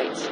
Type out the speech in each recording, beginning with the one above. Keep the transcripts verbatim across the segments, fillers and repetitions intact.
sides.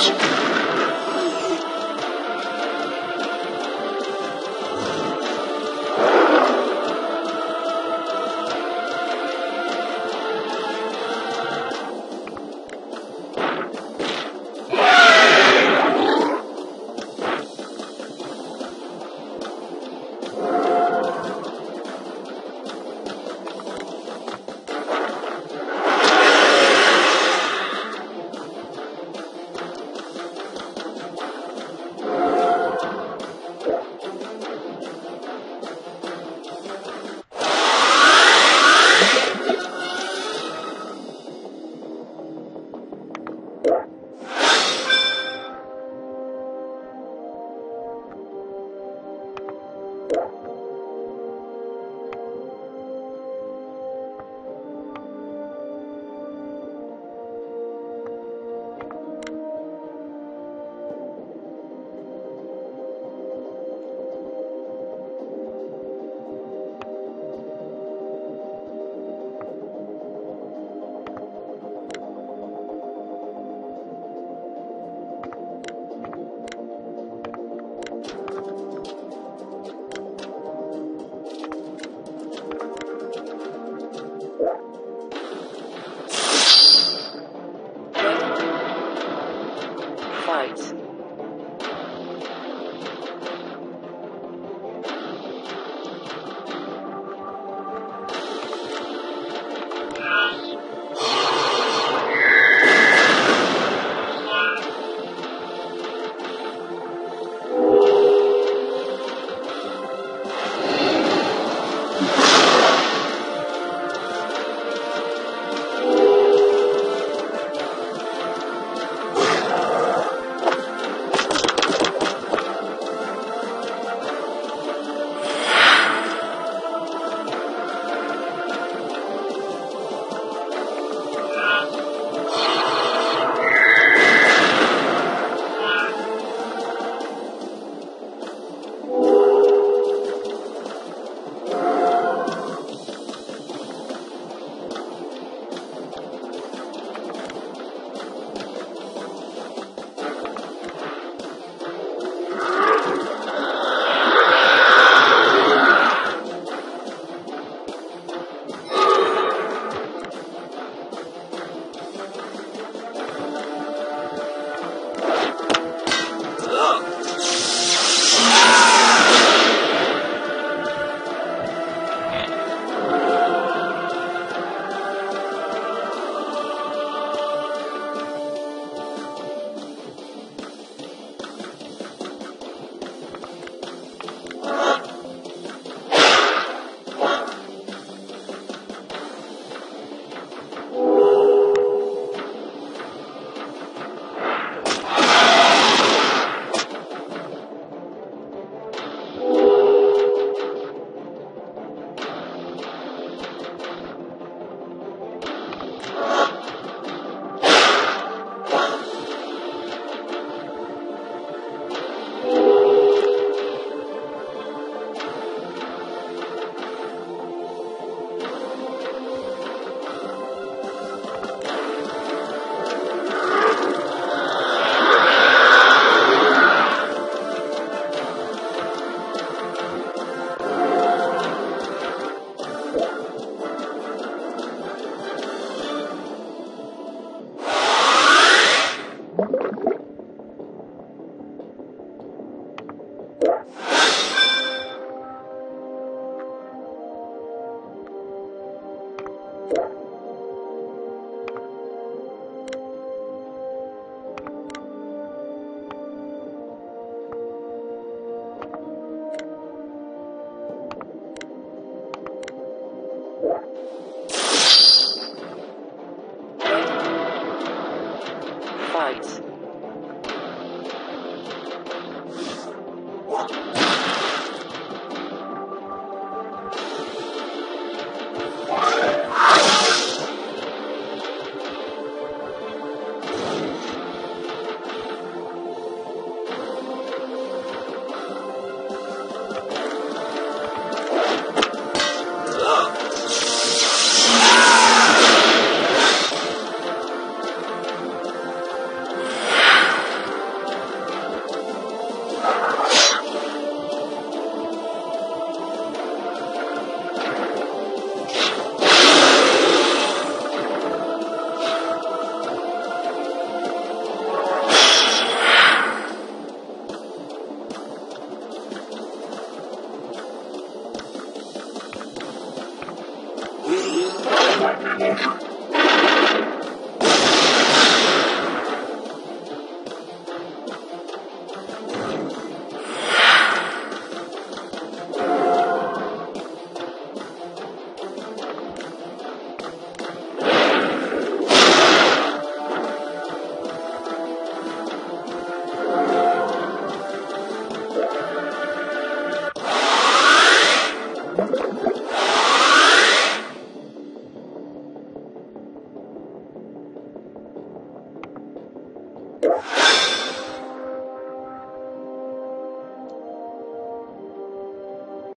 Dios.